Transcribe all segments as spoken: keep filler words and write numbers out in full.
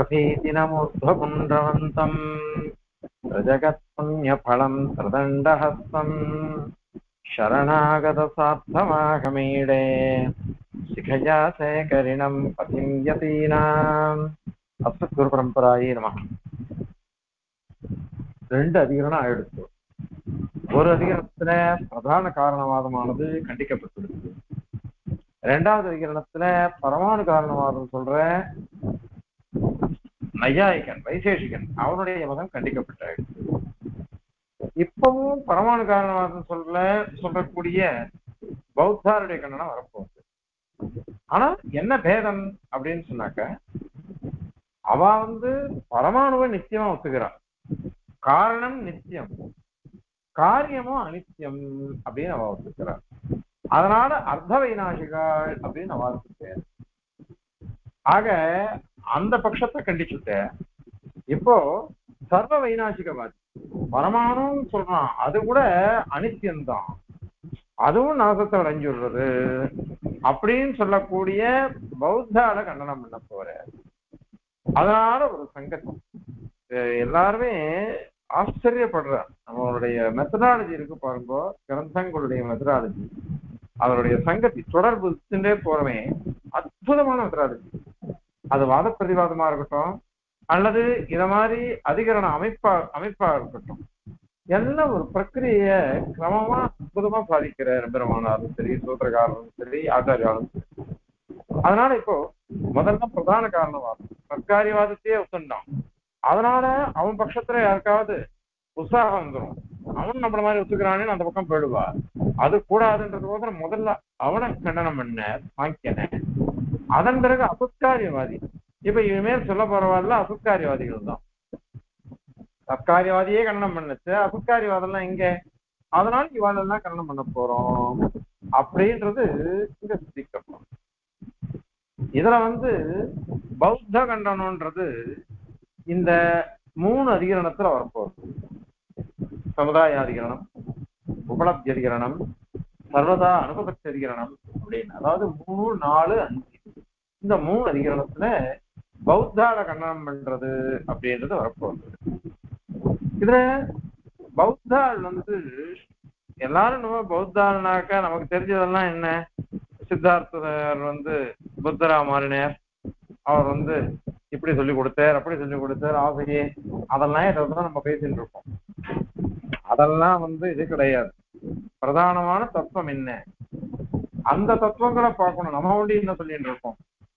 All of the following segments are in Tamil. उपफीतिनमुर्ध्वपुण्ड्रवन्तम् रजगत्पुण्यफलं त्रिदण्डहस्तम् शरणागतसार्थमागमीडे शिखया सेकरिणं पतिं यतीनाम् अस्सद्गुरुपरम्परायै नमः. ரெண்டு அதிகரணம் ஆயிடுச்சு. ஒரு அதிகரணத்துல பிரதான காரணவாதமானது கண்டிக்கப்பட்டிருக்கு. இரண்டாவது அதிகரணத்துல பரமாணு காரணவாதம் சொல்ற நையாயிகன் வைசேஷிகன் அவனுடைய மதம் கண்டிக்கப்பட்டாயிடுச்சு. இப்பவும் பரமாணு காரணவாதம் சொல்ல சொல்லக்கூடிய பௌத்தாருடைய கண்டனம் வரப்போகுது. ஆனா என்ன பேதம் அப்படின்னு சொன்னாக்க, அவ வந்து பரமாணுவை நிச்சயமா ஒத்துக்கிறான். காரணம் நித்தியம், காரியமும் அனித்தியம் அப்படின்னு அவ ஒத்துக்கிறார். அதனால அர்த்த வைநாசிகள் அப்படின்னு அவ ஒத்துக்கிறார். ஆக அந்த பட்சத்தை கண்டிச்சுட்ட. இப்போ சர்வ வைநாசிகவாதி பரமானும் சொல்றான், அது கூட அனித்தியம்தான், அதுவும் நாசத்தை அடைஞ்சுடுறது அப்படின்னு சொல்லக்கூடிய பௌத்தால கண்டனம் பண்ண போற. அதனால ஒரு சங்கத்தம் எல்லாருமே ஆச்சரியப்படுறார். நம்மளுடைய மெத்தடாலஜி இருக்கு பாருங்கோ, கிரந்தங்களுடைய மெத்தடாலஜி, அவருடைய சங்கத்தி தொடர்பு போறமே அற்புதமான மெத்தடாலஜி. அது வாத பிரதிவாதமா இருக்கட்டும் அல்லது இத மாதிரி அதிகரண அமைப்பா அமைப்பா இருக்கட்டும், எல்லாம் ஒரு பிரக்கிரிய கிரமமா அற்புதமா சாதிக்கிற பெருமானாலும் சரி, சூத்திரகாரனும் சரி, ஆச்சாரியாலும் சரி. அதனால இப்போ முதல்ல பிரதான காரணவாதம் சர்க்காரியவாதத்தையே ஒத்துண்டான். அதனால அவன் பட்சத்துல யாருக்காவது உற்சாகம் வந்துடும், அவன் நம்மள மாதிரி ஒத்துக்கிறானேன்னு அந்த பக்கம் போயிடுவா. அது கூடாதுன்றதுக்கோசர முதல்ல அவனை கண்டனம் பண்ண வாங்கின. அதன் பிறகு அசத்காரியவாதி, இப்ப இனிமேல் சொல்ல போறவாதில்ல அசத்காரியவாதிகள் தான். சத்காரியவாதியே கண்டனம் பண்ணுச்சு, அசத்காரியவாதெல்லாம் எங்க? அதனால இவாளெல்லாம் கண்டனம் பண்ண போறோம் அப்படின்றது இங்க சித்திக்கப்படும். இதுல வந்து பௌத்த கண்டனம்ன்றது இந்த மூணு அதிகரணத்துல வரப்போகுது. சமுதாய அதிகரணம், உபலப்தி அதிகரணம், சர்வதா அனுபவக்தி அதிகரணம் அப்படின்னு, அதாவது மூணு நாலு அஞ்சு இந்த மூணு அதிகரணத்துல பௌத்தால கண்டனம் பண்றது அப்படின்றது வரப்போகுது. இதுல பௌத்தால் வந்து எல்லாரும் நம்ம பௌத்தால்னாக்கா நமக்கு தெரிஞ்சதெல்லாம் என்ன, சித்தார்த்தர் வந்து புத்தரா மாறினார், அவர் வந்து இப்படி சொல்லி கொடுத்தார் அப்படி சொல்லி கொடுத்தார், ஆசையே அதெல்லாம் இதான் நம்ம பேசிட்டு இருக்கோம். அதெல்லாம் வந்து இது கிடையாது. பிரதானமான தத்துவம் என்ன, அந்த தத்துவங்களை பார்க்கணும். நம்ம ஒண்டி என்ன சொல்லிட்டு இருக்கோம்,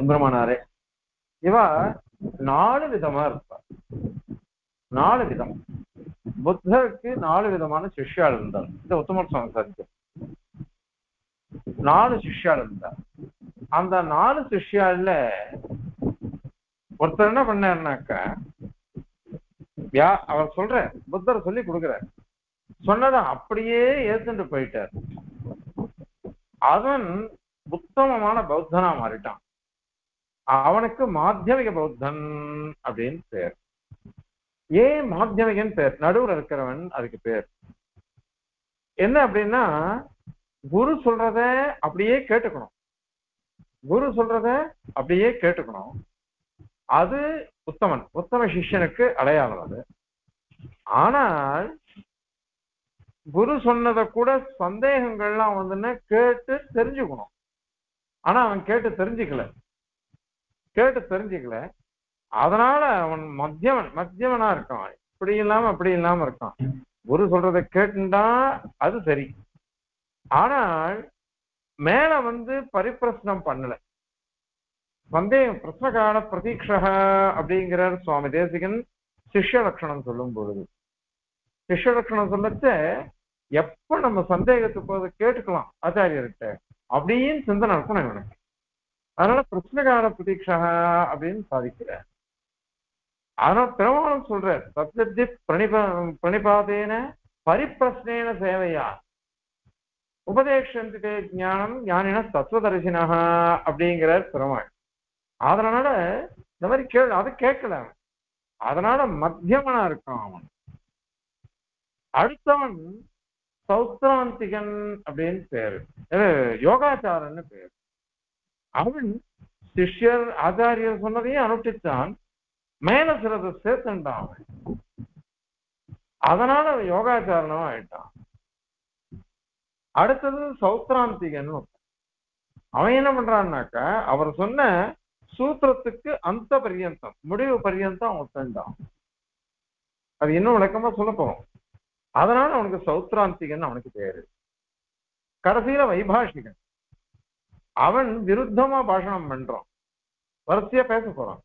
எம்பெருமானாரே. இவ நாலு விதமா இருப்பார். நாலு விதம் புத்தருக்கு நாலு விதமான சிஷ்யால் இருந்தார். இந்த உத்தமர் சுவாமி சாதிக்க நாலு சிஷ்யால் இருந்தார். அந்த நாலு சிஷ்யால ஒருத்தர் என்ன பண்ணாருனாக்க, அவர் சொல்ற புத்தர் சொல்லி கொடுக்குறார், சொன்னதை அப்படியே ஏத்துட்டு போயிட்டார். அவன் உத்தமமான பௌத்தனா மாறிட்டான். அவனுக்கு மாத்தியமிக பௌத்தன் அப்படின்னு பேர். ஏன் மாத்தியமிகன் பேர்? நடுவில் இருக்கிறவன் அதுக்கு பேர். என்ன அப்படின்னா, குரு சொல்றத அப்படியே கேட்டுக்கணும், குரு சொல்றத அப்படியே கேட்டுக்கணும். அது உத்தமன், உத்தம சிஷ்யனுக்கு அடையாளம் அது. ஆனால் குரு சொன்னதை கூட சந்தேகங்கள்லாம் வந்துன்னா கேட்டு தெரிஞ்சுக்கணும். ஆனா அவன் கேட்டு தெரிஞ்சுக்கல கேட்டு தெரிஞ்சுக்கல அதனால அவன் மத்தியமன் மத்தியமனா இருக்கான். இப்படி இல்லாம அப்படி இல்லாம இருக்கான். குரு சொல்றதை கேட்டுண்டா அது சரி, ஆனால் மேல வந்து பரிப்பிரசனம் பண்ணல. சந்தேகம் பிரஸ்னகால பிரதீட்சா அப்படிங்கிறார் சுவாமி தேசிகன் சிஷ்யலட்சணம் சொல்லும் பொழுது. சிஷ்யலட்சணம் சொல்லச்ச எப்ப நம்ம சந்தேகத்துக்கு போது கேட்டுக்கலாம் ஆச்சாரியர்கிட்ட அப்படின்னு சிந்தனை இருக்கணும் இவனுக்கு. அதனால பிரஸ்னகால பிரதீட்சா அப்படின்னு சாதிக்கிறார். ஆனா பிரமாணம் சொல்ற சப்தி பிரணிபா பிரணிபாதேன பரிப்ரஸ்னேன சேவையா உபதேஷந்தே ஞானம் ஞானின தத்துவதரிசினா அப்படிங்கிற பிரமாணம். அதனால இந்த மாதிரி கேள் அது கேட்கல, அதனால மத்தியமனா இருக்கான் அவன். அடுத்தவன் சௌத்ராந்திகன் அப்படின்னு பேரு, யோகாச்சாரன்னு பேரு. அவன் சிஷ்யர் ஆச்சாரியர் சொன்னதையும் அனுஷ்டித்தான், மேல சிலதை சேர்த்துட்டான் அவன். அதனால அவன் யோகாச்சாரனவா ஆயிட்டான். அடுத்தது சௌத்ராந்திகன். அவன் என்ன பண்றான்னாக்கா, அவர் சொன்ன சூத்திரத்துக்கு அந்த பரியந்தம் முடிவு பரியந்தம் அவன் செஞ்சான். அது இன்னும் விளக்கமா சொல்ல போறோம். அதனால அவனுக்கு சௌத்ராந்திகன் அவனுக்கு பேரு. கடைசியில வைபாஷிகன். அவன் விருத்தமா பாஷணம் பண்றான், வரிசையா பேச போறான்.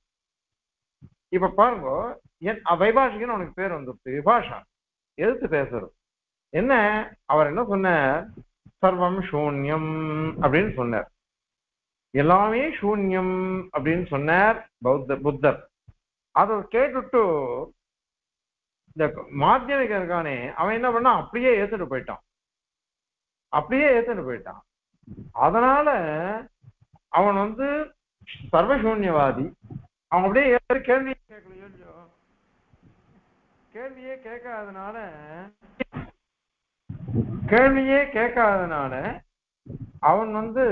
இப்ப பாருங்க, என் வைபாஷிகன் அவனுக்கு பேர் வந்துடுச்சு. விபாஷா எதிர்த்து பேசுறது என்ன? அவர் என்ன சொன்னார்? சர்வம் சூன்யம் அப்படின்னு சொன்னார். எல்லாமே சூன்யம் அப்படின்னு சொன்னார் பௌத்த புத்தர். அதை கேட்டுட்டு இந்த மாத்தியமிகன் இருக்கானே அவன் என்ன பண்ணா, அப்படியே ஏத்துட்டு போயிட்டான் அப்படியே ஏத்துட்டு போயிட்டான் அதனால அவன் வந்து சர்வசூன்யவாதி. அவன் அப்படியே யாரும் கேள்வியே கேட்கலையோ இல்லையோ, கேள்வியே கேட்காதனால கேள்வியே கேட்காதனால அவன் வந்து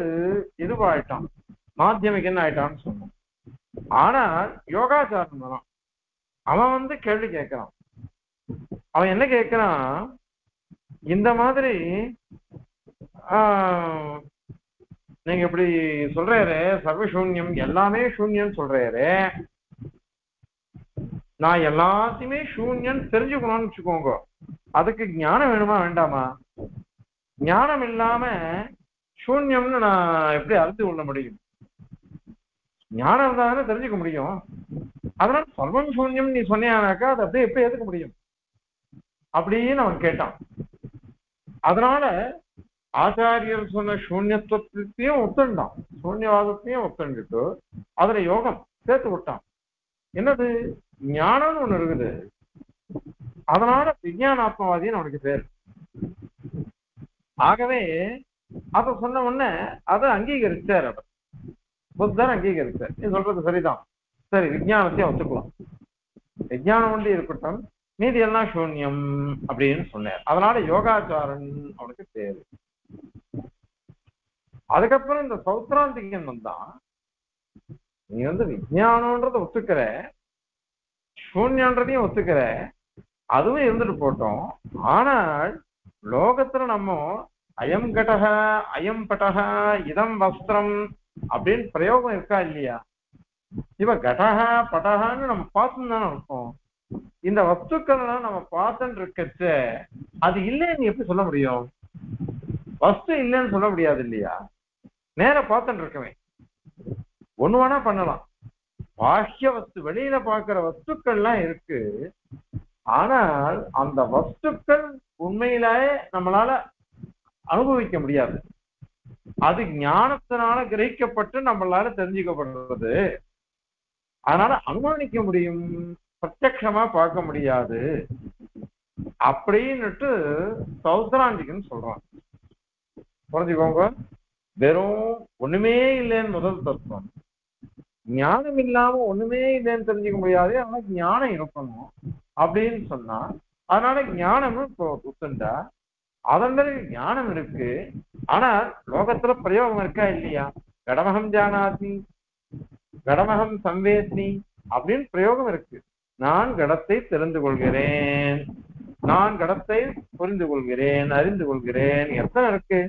இதுவாயிட்டான், மாத்தியமிகன் ஆயிட்டான்னு சொன்னான். ஆனால் யோகாச்சாரம் தான். அவன் வந்து கேள்வி கேட்கிறான். அவன் என்ன கேட்கிறான்? இந்த மாதிரி நீங்க இப்படி சொல்றாரு, சர்வசூன்யம் எல்லாமே சூன்யம் சொல்றாரு, நான் எல்லாத்தையுமே சூன்யம் தெரிஞ்சுக்கணும்னு வச்சுக்கோங்க, அதுக்கு ஞானம் வேணுமா வேண்டாமா? ஞானம் இல்லாம சூன்யம்னு நான் எப்படி அறிந்து கொள்ள முடியும்? ஞானம் இருந்தாலும் தெரிஞ்சுக்க முடியும். அதனால சர்வம் சூன்யம் நீ சொன்னாக்கா அதை அப்படியே எப்படி எதுக்க முடியும் அப்படின்னு அவன் கேட்டான். அதனால ஆச்சாரியர் சொன்ன சூன்யத்துவத்தையும் ஒத்துண்டான், சூன்யவாதத்தையும் ஒத்துண்டுட்டு அதுல யோகம் சேர்த்து விட்டான். என்னது? ஞானம்னு ஒண்ணு இருக்குது. அதனால விஞ்ஞானாத்மவாதின்னு அவனுக்கு பேர். ஆகவே அத சொன்ன உடனே அதை அங்கீகரிச்சார் அவர், புத்தர் அங்கீகரிச்சார். நீ சொல்றது சரிதான், சரி விஞ்ஞானத்தையும் ஒத்துக்கலாம், விஞ்ஞானம் ஒன்று இருக்கட்டும், மீதி எல்லாம் சூன்யம் அப்படின்னு சொன்னார். அதனால யோகாச்சாரன் அவனுக்கு பேரு. அதுக்கப்புறம் இந்த சௌத்ராந்திகன் வந்தான். நீ வந்து விஞ்ஞானம்ன்றத ஒத்துக்கிற, சூன்யன்றதையும் ஒத்துக்கிற, அதுவும் இருந்துட்டு போட்டோம். ஆனால் லோகத்துல நம்ம அயம் கடக அயம் பட்டக இதம் வஸ்திரம் அப்படின்னு பிரயோகம் இருக்கா இல்லையா? இப்ப கடக பட்டகான்னு நம்ம பார்த்துன்னு தானே இருக்கோம். இந்த வஸ்துக்கள்லாம் நம்ம பார்த்துன்னு இருக்கச்ச அது இல்லைன்னு எப்படி சொல்ல முடியும்? வஸ்து இல்லைன்னு சொல்ல முடியாது இல்லையா? நேர பார்த்துட்டு இருக்கவே ஒண்ணு வேணா பண்ணலாம். பாஹ்ய வஸ்து வெளியில பாக்குற வஸ்துக்கள்லாம் இருக்கு. ஆனால் அந்த வஸ்துக்கள் உண்மையிலேயே நம்மளால அனுபவிக்க முடியாது. அது ஞானத்தினால கிரகிக்கப்பட்டு நம்மளால தெரிஞ்சுக்கப்படுறது. அதனால அனுமானிக்க முடியும், பிரத்யக்ஷமா பார்க்க முடியாது அப்படின்னுட்டு சௌத்ராந்திகன் சொல்றான். புரிஞ்சுக்கோங்க, வெறும் ஒண்ணுமே இல்லைன்னு முதல் தத்துவம், ஞானம் இல்லாம ஒண்ணுமே இல்லைன்னு தெரிஞ்சுக்க முடியாது, ஆனா ஞானம் இருக்கணும் அப்படின்னு சொன்னா அதனால ஞானம்னு இப்போ ஒத்துண்டா. அதன் பிறகு ஞானம் இருக்கு, ஆனா லோகத்துல பிரயோகம் இருக்கா இல்லையா? கடமகம் ஜானாதி கடமகம் சம்வேத்னி அப்படின்னு பிரயோகம் இருக்கு. நான் கடத்தை தெரிந்து கொள்கிறேன், நான் கடத்தை புரிந்து கொள்கிறேன், அறிந்து கொள்கிறேன், எத்தனை இருக்கு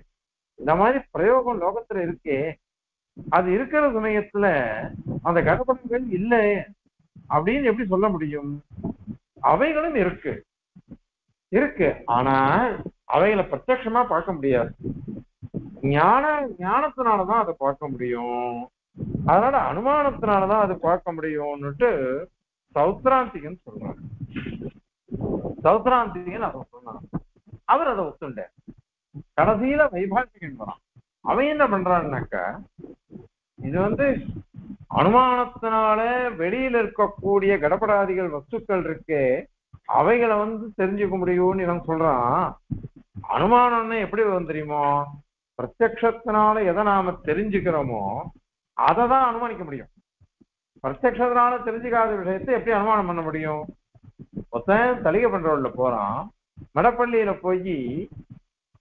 இந்த மாதிரி பிரயோகம் லோகத்துல இருக்கே. அது இருக்கிற சமயத்துல அந்த கடப்படங்கள் இல்லை அப்படின்னு எப்படி சொல்ல முடியும்? அவைகளும் இருக்கு இருக்கு ஆனா அவைகளை பிரத்யக்ஷமா பார்க்க முடியாது. ஞான ஞானத்தினாலதான் அதை பார்க்க முடியும், அதனால அனுமானத்தினாலதான் அதை பார்க்க முடியும்னுட்டு சௌத்ராந்திகன் சொல்றாரு. சௌத்ராந்திகன் அவன் சொன்னான், அவர் அதை ஒத்துண்டார். கடைசியில வைபாஷிகன் வரான். அவன் என்ன பண்றான்னாக்கா, இது வந்து அனுமானத்தினால வெளியில இருக்கக்கூடிய கடப்படாதிகள் வஸ்துக்கள் இருக்கு, அவைகளை வந்து தெரிஞ்சுக்க முடியும்னு நான் சொல்றான். அனுமானம்னா எப்படி வந்து தெரியுமோ, பிரத்யக்ஷத்தினால எதை நாம தெரிஞ்சுக்கிறோமோ அதை தான் அனுமானிக்க முடியும். பிரத்யக்ஷத்தினால தெரிஞ்சுக்காத விஷயத்தை எப்படி அனுமானம் பண்ண முடியும்? ஒருத்தன் தலிகை பண்றோம்ல போறான், மடப்பள்ளியில போய்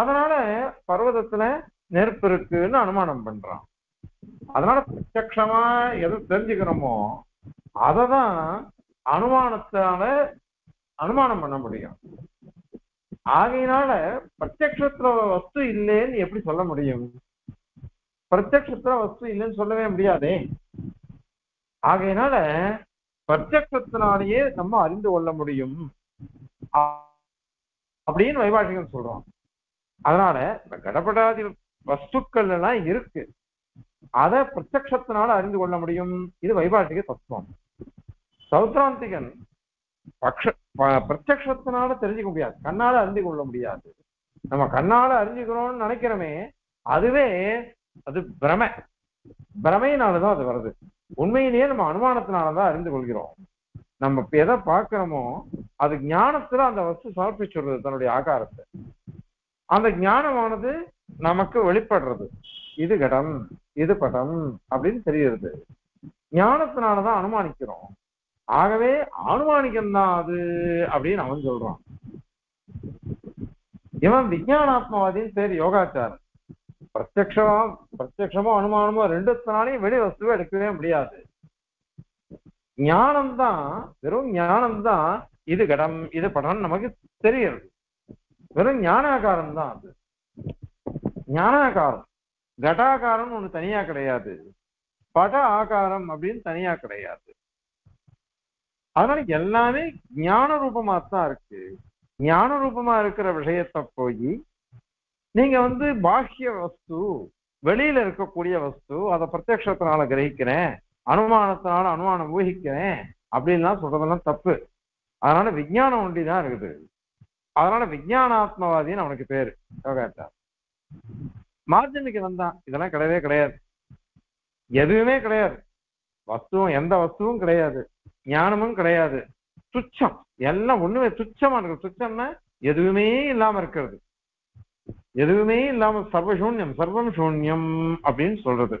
அதனால பர்வதத்துல நெருப்பு இருக்குன்னு அனுமானம் பண்றான். அதனால பிரத்யக்ஷமா எதை தெரிஞ்சுக்கிறோமோ அததான் அனுமானத்தால அனுமானம் பண்ண முடியும். ஆகையினால பிரத்யக்ஷத்துல வஸ்து இல்லைன்னு எப்படி சொல்ல முடியும்? பிரத்யக்ஷத்துல வஸ்து இல்லைன்னு சொல்லவே முடியாதே. ஆகையினால பிரத்யக்ஷத்தினாலேயே நம்ம அறிந்து கொள்ள முடியும் அப்படின்னு வைபாஷிகன் சொல்றோம். அதனால இந்த கடப்படாதி வஸ்துக்கள் எல்லாம் இருக்கு, அதை பிரத்யக்ஷத்தினால அறிந்து கொள்ள முடியும். இது வைபாஷிக தத்துவம். சௌத்ராந்திகன் பக்ஷ பிரத்யக்ஷத்தினால தெரிஞ்சுக்க முடியாது, கண்ணால அறிந்து கொள்ள முடியாது. நம்ம கண்ணால அறிஞ்சுக்கிறோம்னு நினைக்கிறோமே அதுவே அது பிரம, பிரமையினாலதான் அது வருது. உண்மையிலேயே நம்ம அனுமானத்தினாலதான் அறிந்து கொள்கிறோம். நம்ம எதை பார்க்கிறோமோ அது ஞானத்துல அந்த வஸ்து சமர்ப்பிச்சுடுறது தன்னுடைய ஆகாரத்தை. அந்த ஞானமானது நமக்கு வெளிப்படுறது, இது கடம் இது படம் அப்படின்னு தெரியுது. ஞானத்தினாலதான் அனுமானிக்கிறோம். ஆகவே அனுமானிக்கம்தான் அது அப்படின்னு அவன் சொல்றான். இவன் விஞ்ஞானாத்மவாதின்னு பேர் யோகாச்சாரன். பிரத்யக்ஷமா பிரத்யக்ஷமோ அனுமானமோ ரெண்டுத்தினாலையும் வெளி வஸ்துவை எடுக்கவே முடியாது. ஞானம்தான், வெறும் ஞானம்தான் இது கடம் இது படம் நமக்கு தெரியுது. வெறும் ஞானாகாரம் தான் அது. ஞானாகாரம் கடாகாரம் ஒண்ணு தனியா கிடையாது, பட ஆகாரம் அப்படின்னு தனியா கிடையாது. அதனால எல்லாமே ஞான ரூபமாத்தான் இருக்கு. ஞான ரூபமா இருக்கிற விஷயத்த போய் நீங்க வந்து பாஹ்ய வஸ்து வெளியில இருக்கக்கூடிய வஸ்து அதை பிரத்யக்ஷத்தினால கிரகிக்கிறேன், அனுமானத்தினால அனுமானம் ஊகிக்கிறேன் அப்படின்லாம் சொல்றதெல்லாம் தப்பு. அதனால விஞ்ஞானம் ஒண்டிதான் இருக்குது. அதனால விஞ்ஞானாத்மவாதின்னு அவனுக்கு பேரு. யோகாச்சார் மார்ஜனுக்கு வந்தான், இதெல்லாம் கிடையவே கிடையாது, எதுவுமே கிடையாது, வஸ்துவும் எந்த வஸ்துவும் கிடையாது, ஞானமும் கிடையாது, துச்சம், எல்லாம் ஒண்ணுமே துச்சமா இருக்கு. துச்சம்னா எதுவுமே இல்லாம இருக்கிறது, எதுவுமே இல்லாம சர்வசூன்யம், சர்வம் சூன்யம் அப்படின்னு சொல்றது.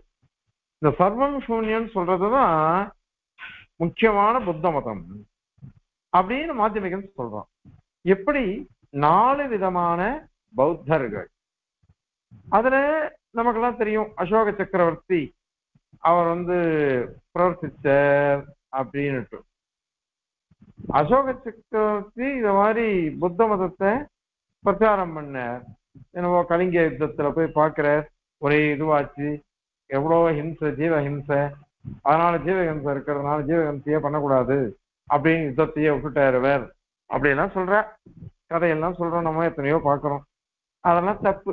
இந்த சர்வம் சூன்யம் சொல்றதுதான் முக்கியமான புத்த மதம் அப்படின்னு மாத்தியமிகன் சொல்றான். எப்படி நாலு விதமான பௌத்தர்கள், அதுல நமக்கெல்லாம் தெரியும் அசோக சக்கரவர்த்தி அவர் வந்து பிரவர்த்திச்சார் அப்படின்னுட்டு. அசோக சக்கரவர்த்தி இந்த மாதிரி புத்த மதத்தை பிரச்சாரம் பண்ணார். என்னவோ கலிங்க யுத்தத்துல போய் பார்க்கிறார், ஒரே இதுவாச்சு, எவ்வளோ ஹிம்சை ஜீவஹிம்சை, அதனால ஜீவஹிம்சை இருக்கிறதுனால ஜீவஹிம்சையே பண்ணக்கூடாது அப்படின்னு யுத்தத்தையே விட்டுட்டாரு வேற அப்படியெல்லாம் சொல்ற கதையெல்லாம் சொல்றோம், நம்ம எத்தனையோ பார்க்கிறோம். அதெல்லாம் தப்பு.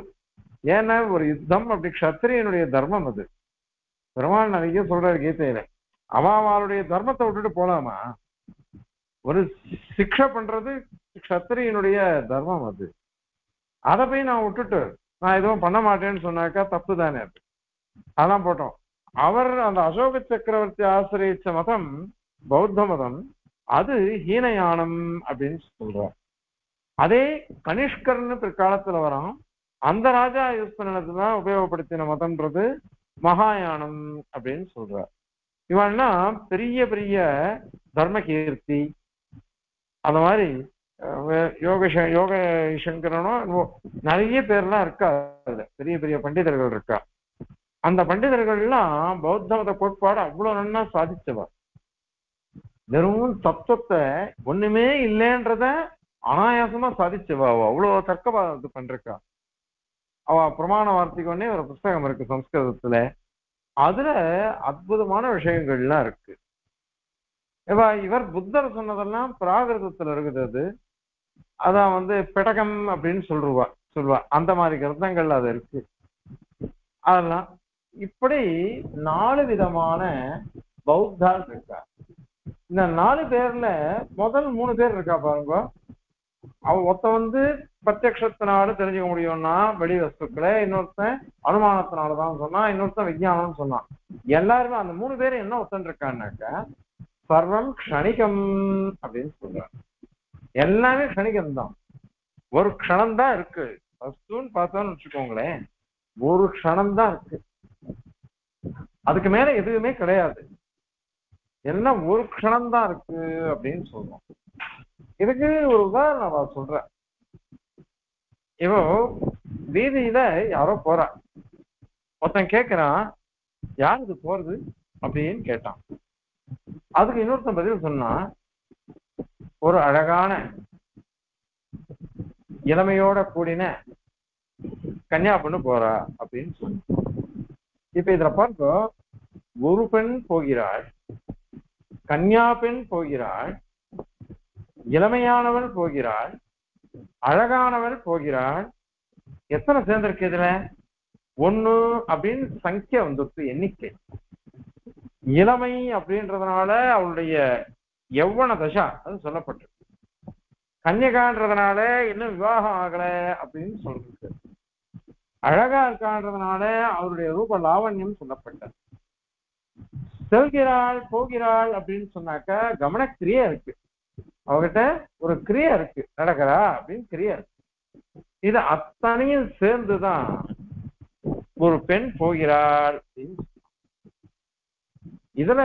ஏன்னா ஒரு யுத்தம் அப்படி க்ஷத்திரியனுடைய தர்மம் அது. பெருமாள் நிறைய சொல்றாரு கீதையில, அவாவாளுடைய தர்மத்தை விட்டுட்டு போலாமா? ஒரு சிக்ஷை பண்றது க்ஷத்திரியனுடைய தர்மம் அது. அதை போய் நான் விட்டுட்டு நான் எதுவும் பண்ண மாட்டேன்னு சொன்னாக்கா தப்பு தானே அது. அதெல்லாம் போட்டோம். அவர் அந்த அசோக சக்கரவர்த்தி ஆசிரியச்ச மதம் பௌத்த மதம், அது ஹீனயானம் அப்படின்னு சொல்றார். அதே கனிஷ்கர்னு பிற்காலத்துல வரும் அந்த ராஜா யூஸ் பண்ணதுதான் உபயோகப்படுத்தின மதம்ன்றது மகாயானம் அப்படின்னு சொல்றார். இவன்னா பெரிய பெரிய தர்ம கீர்த்தி, அந்த மாதிரி யோக யோக சங்கரனும் நிறைய பேர்லாம் இருக்கா, அதுல பெரிய பெரிய பண்டிதர்கள் இருக்கா. அந்த பண்டிதர்கள்லாம் பௌத்த மத கோட்பாடு அவ்வளவு நன்னா சாதிச்சவர். வெறும் தத்துவத்தை ஒண்ணுமே இல்லைன்றத அனாயாசமா சாதிச்சுவா, அவ்வளவு தர்க்கவா இது பண்றா. அவ பிரமாண வார்த்தைக்கு ஒன்னே ஒரு புஸ்தகம் இருக்கு சம்ஸ்கிருதத்துல, அதுல அற்புதமான விஷயங்கள்லாம் இருக்கு. இவ இவர் புத்தர் சொன்னதெல்லாம் பிராகிருதத்துல இருக்குது. அதான் வந்து பெடகம் அப்படின்னு சொல்லுவா சொல்லுவா அந்த மாதிரி கிரந்தங்கள் அது இருக்கு. அதெல்லாம் இப்படி நாலு விதமான பௌத்தால் இருக்கா. இந்த நாலு பேர்ல முதல் மூணு பேர் இருக்கா பாருங்க. அவ ஒருத்த வந்து பிரத்யக்ஷத்தினால தெரிஞ்சுக்க முடியும்னா வெளி வஸ்துக்களை, இன்னொருத்தன் அனுமானத்தினாலதான் சொன்னான், இன்னொருத்தன் விஞ்ஞானம்னு சொன்னான். எல்லாருமே அந்த மூணு பேரும் என்ன ஒருத்தன் இருக்கான்னாக்கா சர்வம் க்ஷணிகம் அப்படின்னு சொல்றாங்க. எல்லாமே க்ஷணிகம்தான், ஒரு க்ஷணம்தான் இருக்கு. வஸ்துன்னு பார்த்தோன்னு வச்சுக்கோங்களேன், ஒரு க்ஷணம்தான் இருக்கு, அதுக்கு மேல எதுவுமே கிடையாது. எல்லாம் ஒரு க்ஷணம்தான் இருக்கு அப்படின்னு சொல்றோம். இதுக்கு ஒரு உதாரணம் நான் சொல்றேன். இப்போ வீதியில யாரோ போறா, ஒருத்தன் கேட்கிறான் யார் இது போறது அப்படின்னு கேட்டான். அதுக்கு இன்னொருத்தன் பதில் சொன்னா ஒரு அழகான இளமையோட கூடின கன்னியா பொண்ணு போறா அப்படின்னு சொன்ன. இப்ப இதுல பார்க்க ஒரு பெண் போகிறாள், கன்னியா பெண் போகிறாள், இளமையானவள் போகிறாள், அழகானவள் போகிறாள். எத்தனை சேர்ந்திருக்கு இதுல? ஒண்ணு அப்படின்னு சங்கியா வந்துருக்கு, எண்ணிக்கை. இளமை அப்படின்றதுனால அவளுடைய எவ்வள தசா அது சொல்லப்பட்டிருக்கு. கன்னிகான்றதுனால இன்னும் விவாகம் ஆகல அப்படின்னு சொல்றது. அழகா இருக்கான்றதுனால அவருடைய ரூப லாவண்யம் சொல்லப்பட்டது. செல்கிறாள் போகிறாள் அப்படின்னு சொன்னாக்கா கவன கிரியா இருக்கு, அவகிட்ட ஒரு கிரியா இருக்கு, நடக்கிறா அப்படின்னு கிரியா இருக்கு. இது அத்தனையும் சேர்ந்துதான் ஒரு பெண் போகிறாள் அப்படின்னு. இதுல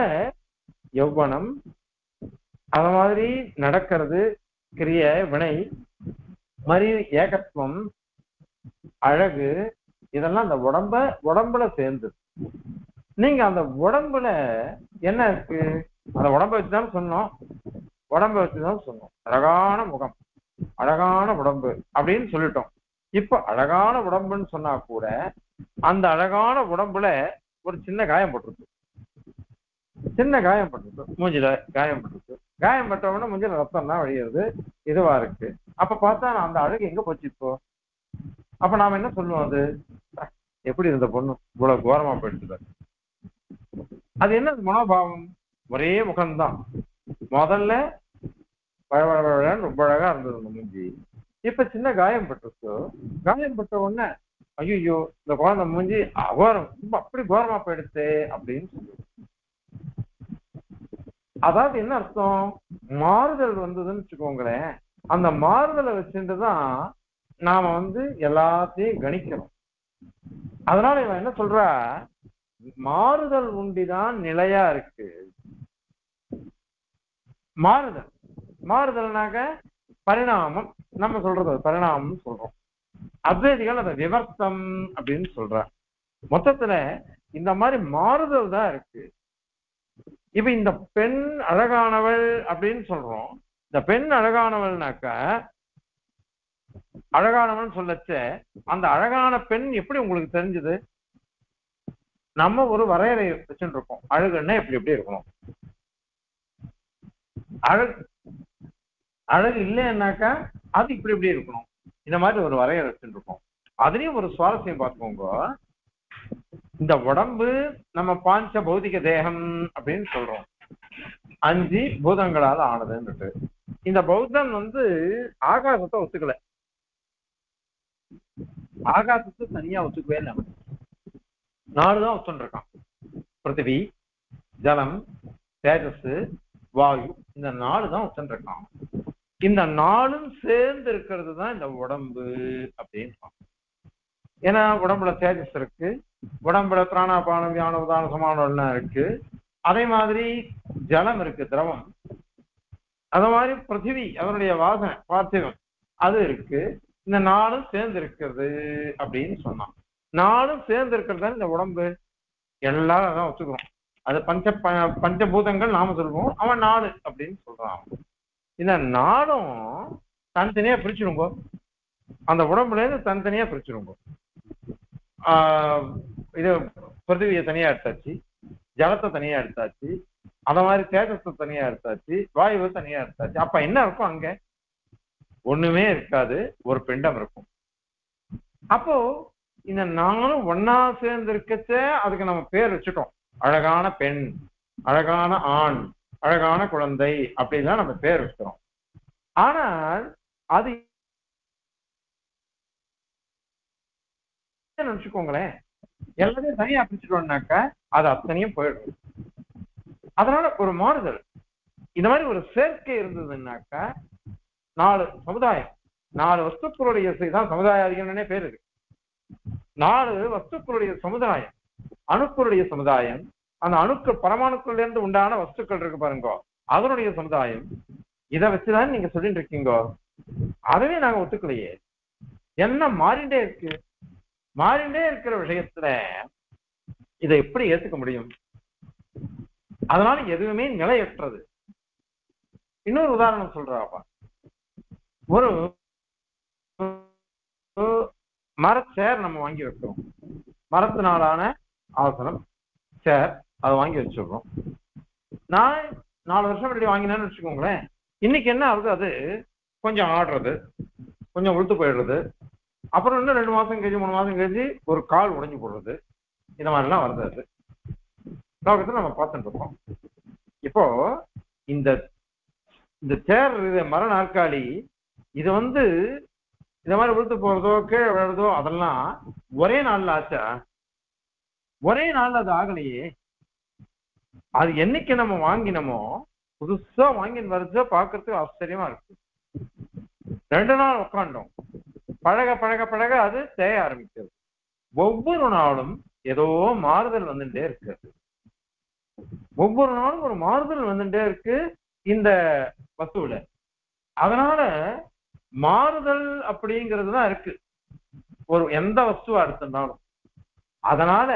யௌவனம், அது மாதிரி நடக்கிறது, கிரிய வினை, மரிய ஏகத்துவம், அழகு, இதெல்லாம் அந்த உடம்ப உடம்புல சேர்ந்து. நீங்க அந்த உடம்புல என்ன இருக்கு? அந்த உடம்ப வச்சுதான் சொன்னோம், உடம்ப வச்சுதான் சொன்னோம். அழகான முகம், அழகான உடம்பு அப்படின்னு சொல்லிட்டோம். இப்ப அழகான உடம்புன்னு சொன்னா கூட அந்த அழகான உடம்புல ஒரு சின்ன காயம் போட்டிருக்கு, சின்ன காயம் பட்டிருக்கு, மூஞ்சில காயம் பட்டிருக்கு. காயம் பட்டவொடனே மூஞ்சில ரத்தம் தான் வழியிறது, இதுவா இருக்கு. அப்ப பார்த்தா அந்த அழகு எங்க போச்சு இப்போ? அப்ப நாம என்ன சொல்லுவோம்? அது எப்படி இருந்த பொண்ணு இவ்வளவு கோரமா போயிடுச்சு. அது என்ன மனோபாவம்? ஒரே முகம்தான். முதல்ல ரொம்ப அழகா இருந்தது அந்த மூஞ்சி, இப்ப சின்ன காயம் பட்டிருக்கு. காயம் பட்ட உடனே ஐயோ இந்த குழந்தை மூஞ்சி கோரம் ரொம்ப அப்படி கோரமா போயிடுச்சு அப்படின்னு சொல்லுவோம். அதாவது என்ன அர்த்தம்? மாறுதல் வந்ததுன்னு வச்சுக்கோங்களேன். அந்த மாறுதலை வச்சுட்டுதான் நாம வந்து எல்லாத்தையும் கணிக்கிறோம். அதனால இவன் என்ன சொல்றா, மாறுதல் உண்டிதான் நிலையா இருக்கு. மாறுதல் மாறுதல்னாக்க பரிணாமம், நம்ம சொல்றது பரிணாமம் சொல்றோம். அத்வைதிகள் அதை விவர்த்தம் அப்படின்னு சொல்ற. மொத்தத்துல இந்த மாதிரி மாறுதல் தான் இருக்கு. இப்ப இந்த பெண் அழகானவள் அப்படின்னு சொல்றோம். இந்த பெண் அழகானவள்னாக்க அழகானவன் சொல்லச்ச அந்த அழகான பெண் எப்படி உங்களுக்கு தெரிஞ்சது? நம்ம ஒரு வரையறை வச்சுட்டு இருக்கோம். அழகுன்னா எப்படி எப்படி இருக்கணும், அழகு அழகு இல்லைன்னாக்கா அது இப்படி எப்படி இருக்கணும், இந்த மாதிரி ஒரு வரையறை வச்சுட்டு இருக்கோம். அதுலயும் ஒரு சுவாரஸ்யம் பார்த்துக்கோங்க. இந்த உடம்பு நம்ம பாஞ்ச பௌதிக தேகம் அப்படின்னு சொல்றோம், அஞ்சு பூதங்களால் ஆனதுன்னு. இந்த பௌத்தம் வந்து ஆகாசத்தை ஒத்துக்கல, ஆகாசத்தை தனியா ஒத்துக்கவே இல்லை. நாலுதான் ஒத்துன்னு இருக்கான், பிருத்திவி, ஜலம், தேஜஸ், வாயு, இந்த நாலு தான் ஒத்துன்னு இருக்கான். இந்த நாலும் சேர்ந்து இருக்கிறது தான் இந்த உடம்பு அப்படின்னு. ஏன்னா உடம்புல தேஜஸ் இருக்கு, உடம்புல பிராணாபானம் வியான உதாரண சமானம் இருக்கு, அதே மாதிரி ஜலம் இருக்கு, திரவம், அது மாதிரி பிருத்திவி அதனுடைய வாசனை பார்த்திவம் அது இருக்கு. இந்த நாளும் சேர்ந்து இருக்கிறது அப்படின்னு சொன்னான். நாளும் சேர்ந்து இருக்கிறது தான் இந்த உடம்பு, எல்லாரும் அதான் வச்சுக்கிறோம். அது பஞ்ச பஞ்சபூதங்கள் நாம சொல்லுவோம், அவன் நாடு அப்படின்னு சொல்றான். இந்த நாடும் தனித்தனியா பிரிச்சிருங்கோ, அந்த உடம்புல இருந்து தனித்தனியா பிரிச்சிருங்கோ. இது பிருத்திவியை தனியா எடுத்தாச்சு, ஜலத்தை தனியா எடுத்தாச்சு, அந்த மாதிரி தேஜஸை தனியா எடுத்தாச்சு, வாயுவை தனியா எடுத்தாச்சு. அப்ப என்ன இருக்கும்? அங்க ஒண்ணுமே இருக்காது, ஒரு பிண்டம் இருக்கும். அப்போ இந்த நானும் ஒன்னா சேர்ந்திருக்கச்ச அதுக்கு நம்ம பேர் வச்சுட்டோம். அழகான பெண், அழகான ஆண், அழகான குழந்தை அப்படின்னா நம்ம பேர் வச்சுக்கிறோம். ஆனால் அது நினைச்சுக்கோங்களேன், எல்லாத்தையும் தனியா பிடிச்சிட்டோம்னாக்கா அது அத்தனையும் போயிடும். அதனால ஒரு மாறுதல், இந்த மாதிரி ஒரு சேர்க்கை இருந்ததுன்னாக்கா நாலு சமுதாயம், நாலு வஸ்துக்களுடைய தான் சமுதாய அதிகம்னே பேர் இருக்கு. நாலு வஸ்துக்களுடைய சமுதாயம், அணுக்களுடைய சமுதாயம், அந்த அணுக்கள் பரமாணுக்கள்ல இருந்து உண்டான வஸ்துக்கள் இருக்கு பாருங்கோ, அதனுடைய சமுதாயம். இதை வச்சுதான் நீங்க சொல்லிட்டு இருக்கீங்கோ, அதுவே நாங்க ஒத்துக்கலையே. என்ன மாறிண்டே இருக்கு, மாறிண்டே இருக்கிற விஷயத்துல இதை எப்படி ஏத்துக்க முடியும்? அதனால எதுவுமே நிலையற்றது. இன்னொரு உதாரணம் சொல்றாப்பா, ஒரு மரச்சேர் நம்ம வாங்கி வைக்கிறோம், மரத்தினாலான ஆசனம் சேர் அதை வாங்கி வச்சிடுறோம். நான் நாலு வருஷம் முன்னாடி வாங்கினேன்னு வச்சுக்கோங்களேன், இன்னைக்கு என்ன ஆகுது? அது கொஞ்சம் ஆடுறது, கொஞ்சம் உளுத்து போயிடுறது, அப்புறம் இன்னும் ரெண்டு மாசம் கழிஞ்சு மூணு மாசம் கழிஞ்சு ஒரு கால் உடைஞ்சு போடுறது, இந்த மாதிரிலாம் வருது. அது லோகத்தில் நம்ம பார்த்துட்டு இருக்கோம். இப்போ இந்த இந்த சேர், இது மர நாற்காலி, இது வந்து இந்த மாதிரி உளுத்து போறதோ கீழே விழுறதோ அதெல்லாம் ஒரே நாள்ல ஆச்சா? ஒரே நாள்ல அது ஆகலையே. அது என்னைக்கு நம்ம வாங்கினமோ, புதுசா வாங்கின்னு வருதோ, பாக்குறதுக்கு ஆச்சரியமா இருக்கு. ரெண்டு நாள் உட்காண்டோம், பழக பழக பழக அது தேய ஆரம்பிக்கிறது. ஒவ்வொரு நாளும் ஏதோ மாறுதல் வந்துட்டே இருக்கு, ஒவ்வொரு நாளும் ஒரு மாறுதல் வந்துட்டே இருக்கு இந்த வசூல. அதனால மாறுதல் அப்படிங்கிறது தான் இருக்கு ஒரு எந்த வஸ்துவா எடுத்திருந்தாலும். அதனால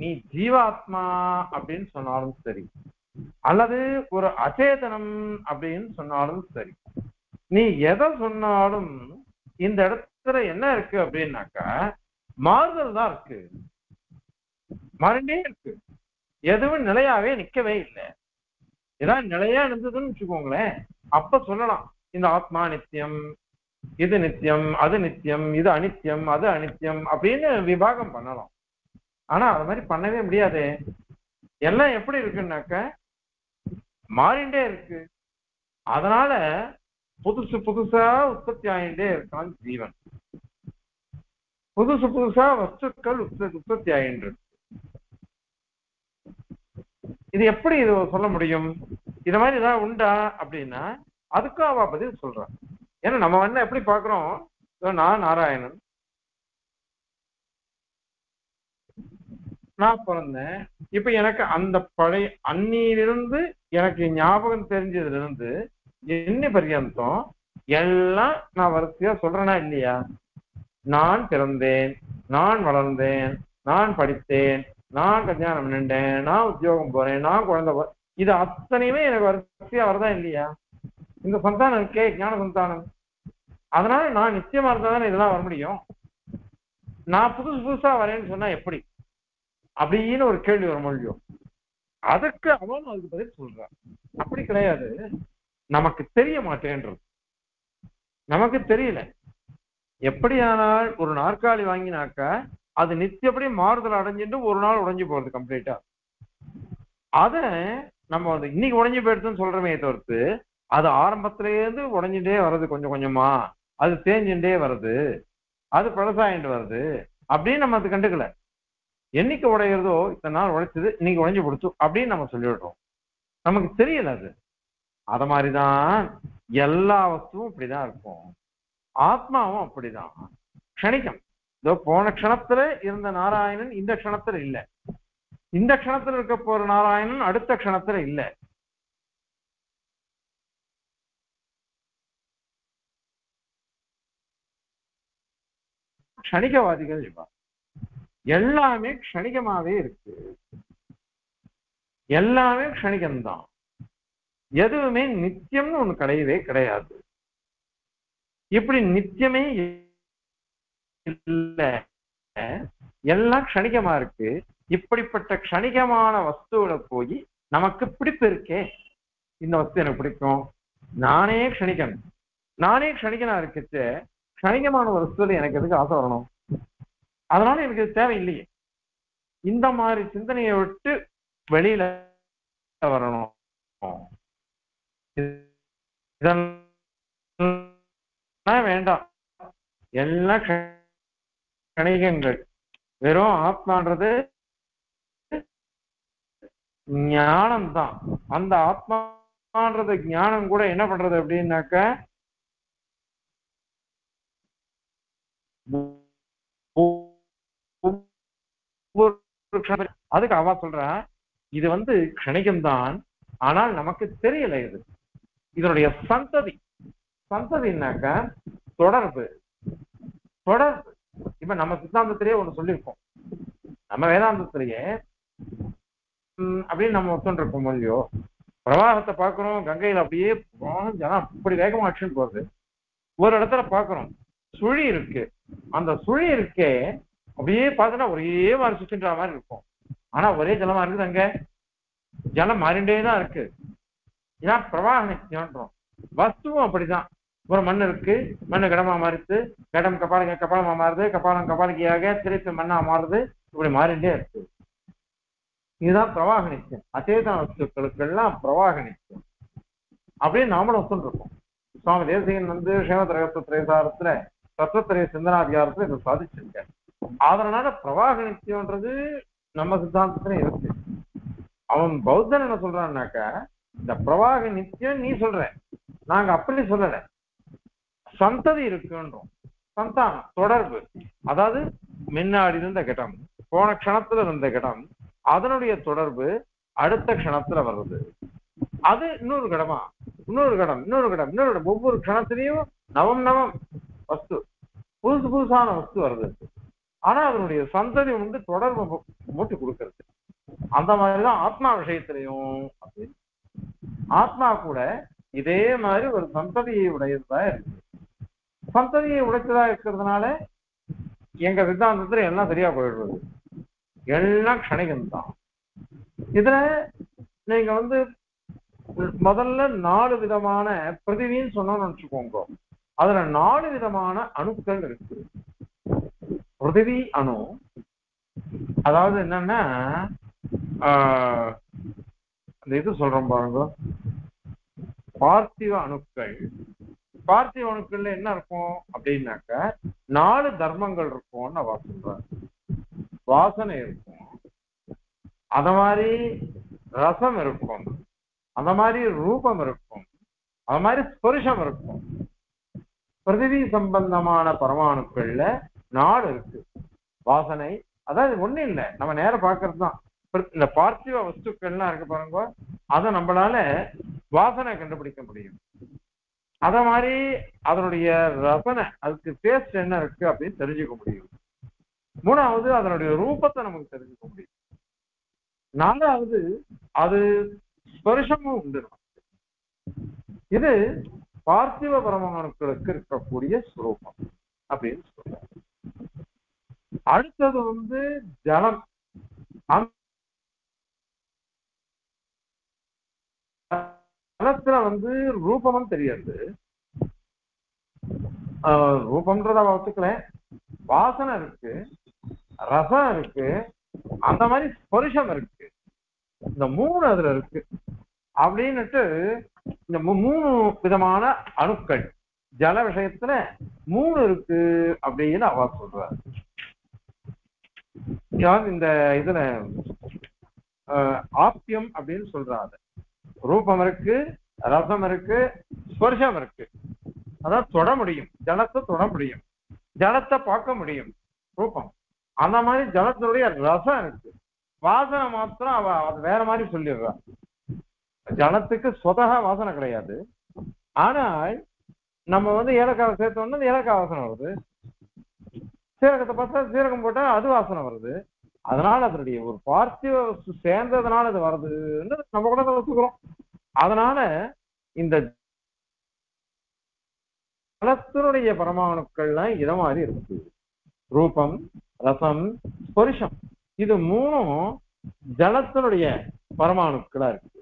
நீ ஜீவாத்மா அப்படின்னு சொன்னாலும் சரி, அல்லது ஒரு அச்சேதனம் அப்படின்னு சொன்னாலும் சரி, நீ எதை சொன்னாலும் இந்த இடத்துல என்ன இருக்கு அப்படின்னாக்கா மாறுதல் தான் இருக்கு, மாறிண்டே இருக்கு. எதுவும் நிலையாவே நிக்கவே இல்லை. ஏதாவது நிலையா இருந்ததுன்னு வச்சுக்கோங்களேன், அப்ப சொல்லலாம் இந்த ஆத்மா நித்தியம், இது நித்தியம், அது நித்தியம், இது அனித்தியம், அது அனித்தியம் அப்படின்னு விபாகம் பண்ணலாம். ஆனா அது மாதிரி பண்ணவே முடியாது. எல்லாம் எப்படி இருக்குன்னாக்க மாறிண்டே இருக்கு. அதனால புதுசு புதுசா உற்பத்தி ஆகிண்டே இருக்கான் ஜீவன், புதுசு புதுசா வஸ்துக்கள் உற்பத்தி ஆகின்ற. இது எப்படி இது சொல்ல முடியும்? இது மாதிரி ஏதாவது உண்டா அப்படின்னா அதுக்கும் அவ பதில் சொல்றான். ஏன்னா நம்ம என்ன எப்படி பாக்குறோம், நான் நாராயணன், நான் பிறந்தேன், இப்ப எனக்கு அந்த பழைய அன்னியிலிருந்து எனக்கு ஞாபகம் தெரிஞ்சதுல இருந்து இன்னி பர்யந்தம் எல்லாம் நான் வரிசையா சொல்றேனா இல்லையா? நான் பிறந்தேன், நான் வளர்ந்தேன், நான் படித்தேன், நான் கல்யாணம் பண்ணிட்டேன், நான் உத்தியோகம் போறேன், நான் குழந்தை போறேன், இது அத்தனையுமே எனக்கு வரிசையா வருதா இல்லையா? இந்த சந்தானம் இருக்கே, ஞான சந்தானம். அதனால நான் நிச்சயமா இருந்தா தானே இதெல்லாம் வர முடியும். நான் புதுசு புதுசா வரேன்னு சொன்னா எப்படி அப்படின்னு ஒரு கேள்வி வர முடியும். அதுக்கு அவன் அதுக்கு பதில் சொல்றான், அப்படி கிடையாது, நமக்கு தெரிய மாட்டேன்றது, நமக்கு தெரியல. எப்படியானால் ஒரு நாற்காலி வாங்கினாக்கா அது நித்தியப்படி மாறுதல் அடைஞ்சிட்டு ஒரு நாள் உடைஞ்சு போறது கம்ப்ளீட்டா. அத நம்ம இன்னைக்கு உடைஞ்சு போயிடுதுன்னு சொல்றமே தவிர்த்து, அது ஆரம்பத்திலேருந்து உடைஞ்சுட்டே வர்றது, கொஞ்சம் கொஞ்சமா அது தேஞ்சுட்டே வருது, அது பழசாயிட்டு வருது அப்படின்னு நம்ம அது கண்டுக்கல. என்னைக்கு உடையிறதோ, இத்தனை நாள் உடைச்சது, இன்னைக்கு உடைஞ்சு பிடிச்சோம் அப்படின்னு நம்ம சொல்லிடுறோம், நமக்கு தெரியல. அது அத மாதிரிதான் எல்லா வஸ்துவும் இப்படிதான் இருக்கும். ஆத்மாவும் அப்படிதான், க்ஷணிகம். இதோ போன க்ஷணத்துல இருந்த நாராயணன் இந்த க்ஷணத்துல இல்லை, இந்த க்ஷணத்துல இருக்க போற நாராயணன் அடுத்த க்ஷணத்துல இல்லை. க்ஷணிகவாதிகள் எல்லாமே க்ஷணிகமாவே இருக்கு, எல்லாமே க்ஷணிகம்தான், எதுவுமே நித்தியம்னு ஒண்ணு கிடையவே கிடையாது. இப்படி நித்தியமே இல்ல, எல்லாம் க்ஷணிகமா இருக்கு, இப்படிப்பட்ட கணிகமான வஸ்துவில போய் நமக்கு பிடிப்பு இருக்கே, இந்த வஸ்து எனக்கு பிடிக்கும், நானே கணிகன், நானே கணிகனா இருக்கச்சு கணிகமான வஸ்துல எனக்கு எதுக்கு ஆசை வரணும், அதனால எனக்கு இது தேவையில்லையே. இந்த மாதிரி சிந்தனையை விட்டு வெளியில வரணும். வேண்டாம், எல்லாம் கணிகங்கள். வெறும் ஆத்மான்றது ஞானம்தான். அந்த ஆத்மான்றது ஞானம் கூட என்ன பண்றது அப்படின்னாக்க அதுக்கு அவா சொல்ற இது வந்து கணிகம்தான், ஆனால் நமக்கு தெரியல. இது இதனுடைய சந்ததி. சந்ததினாக்க தொடர்பு. தொடர்பு இப்ப நம்ம சித்தாந்தத்திலேயே ஒண்ணு சொல்லியிருக்கோம், நம்ம வேதாந்தத்திலேயே அப்படின்னு நம்ம ஒத்துன்னு இருக்கோம். மொழியோ பிரவாகத்தை பாக்குறோம், கங்கையில அப்படியே ஜனம் அப்படி வேகமா அடிச்சுன்னு போகுது. ஒரு இடத்துல பாக்குறோம் சுழி இருக்கு, அந்த சுழி இருக்கே அப்படியே பார்த்தோன்னா ஒரே மாதிரி சுத்தின்ற மாதிரி இருக்கும், ஆனா ஒரே ஜலமா இருக்குது. அங்க ஜலம் மாறிண்டே தான் இருக்கு. ஏன்னா பிரவாகம். வஸ்துவும் அப்படிதான். ஒரு மண் இருக்கு, மண்ணு கடமா மாறுது, கடம் கபாலிக கபாலமா மாறுது, கபாலம் கபாலிகையாக திருப்பி மண்ணா மாறுது, இப்படி மாறிண்டே இருக்கு. இதுதான் பிரவாக நிச்சயம். அதேதான் வஸ்துக்களுக்கு எல்லாம் பிரவாக நிச்சயம் அப்படின்னு நாமளும் ஒத்துன்னு இருக்கோம். சுவாமி தேசிகன் வந்து சேமத்திரகத்திரேசாரத்துல தத்துவத்திரைய சிந்தனாதிகாரத்துல இதை சாதிச்சிருக்காரு. அதனால பிரவாக நிச்சயம்ன்றது நம்ம சித்தாந்தத்துல இருக்கு. அவன் பௌத்தன் என்ன சொல்றான்னாக்க, இந்த பிரவாக நித்தியம் நீ சொல்ற, நாங்க அப்படி சொல்லல. சந்ததி இருக்குன்றோம், சந்தானம் தொடர்பு. அதாவது முன்னாடி இருந்த கட்டம், போன க்ஷணத்துல இருந்த கட்டம், அதனுடைய தொடர்பு அடுத்த க்ஷணத்துல வர்றது. அது இன்னொரு கடமா, இன்னொரு கடம், இன்னொரு கடம், இன்னொரு கடம். ஒவ்வொரு க்ஷணத்திலையும் நவம் நவம் வஸ்து, புதுசு புதுசான வஸ்து வருது. ஆனா அதனுடைய சந்ததி வந்து தொடர்பு மூட்டி கொடுக்கறது. அந்த மாதிரிதான் ஆத்மா விஷயத்திலையும். அப்படின்னு ஆத்மா கூட இதே மாதிரி ஒரு சந்ததியை உடையதா இருக்கு. சந்ததியை உடைத்ததா இருக்கிறதுனால எங்க சித்தாந்தத்துல எல்லாம் சரியா போயிடுறது. எல்லாம் கணிகம்தான். இதுல நீங்க வந்து முதல்ல நாலு விதமான பிரதிவின்னு சொன்னோம்னு வச்சுக்கோங்க. அதுல நாலு விதமான அணுக்கள் இருக்கு. பிரதிவி அணு, அதாவது என்னன்னா அந்த இது சொல்றோம் பாருங்க, பார்த்திவ அணுக்கள். பார்த்திவ அணுக்கள்ல என்ன இருக்கும் அப்படின்னாக்க, நாலு தர்மங்கள் இருக்கும்னு அவ சொல்றாரு. வாசனை இருக்கும், அந்த மாதிரி ரசம் இருக்கும், அந்த மாதிரி ரூபம் இருக்கும், அந்த மாதிரி ஸ்பர்ஷம் இருக்கும். பிரதிவி சம்பந்தமான பரமாணுக்கள்ல நாலு இருக்கு. வாசனை, அதாவது ஒண்ணு இல்லை, நம்ம நேரம் பாக்குறது தான். இந்த பார்த்திவ வஸ்துக்கள்லாம் இருக்கு பாருங்க, அதை நம்மளால வாசனை கண்டுபிடிக்க முடியும். அத மாதிரி அதனுடைய ரசனை, அதுக்கு டேஸ்ட் என்ன இருக்கு அப்படின்னு தெரிஞ்சுக்க முடியும். மூணாவது அதனுடைய ரூபத்தை நமக்கு தெரிஞ்சுக்க முடியும். நாலாவது அது ஸ்பர்ஷமும் உண்டு. இது பார்த்திவ பரமாணுக்களுக்கு இருக்கக்கூடிய சுரூபம் அப்படின்னு சொல்றாங்க. அடுத்தது வந்து ஜலம். ஜலத்துல வந்து ரூபமும் தெரியாது, ரூபம்ன்றத ஒத்துக்கல, வாசனை இருக்கு, ரசம் இருக்கு, அந்த மாதிரி ஸ்பர்ஷம் இருக்கு. இந்த மூணு அதுல இருக்கு அப்படின்னுட்டு இந்த மூணு விதமான அணுக்கள் ஜல விஷயத்துல மூணு இருக்கு அப்படின்னு அவ சொல்றாரு. இந்த இதுல ஆப்பியம் அப்படின்னு சொல்றாரு. ரூபம் இருக்கு, ரசம் இருக்கு, ஸ்பர்ஷம் இருக்கு. அதான் தொட முடியும், ஜலத்தை தொட முடியும், ஜலத்தை பார்க்க முடியும், ரூபம். அந்த மாதிரி ஜலத்தினுடைய ரசம் இருக்கு. வாசனை மாத்திரம் அவ அது வேற மாதிரி சொல்லிடுறா. ஜலத்துக்கு சொதக வாசனை கிடையாது, ஆனால் நம்ம வந்து ஏலக்காவை சேர்த்தோம்னா ஏலக்காய் வாசனை வருது, சீரகத்தை பார்த்தா சீரகம் போட்டா அது வாசனை வருது. அதனால அதனுடைய ஒரு பார்த்திவ சேர்ந்ததுனால அது வருதுன்னு நம்ம கூட வச்சுக்கிறோம். அதனால இந்த ஜலத்தினுடைய பரமாணுக்கள்லாம் இத மாதிரி இருக்கு. ரூபம், ரசம், ஸ்பர்ஷம். இது மூணும் ஜலத்தினுடைய பரமாணுக்களா இருக்கு.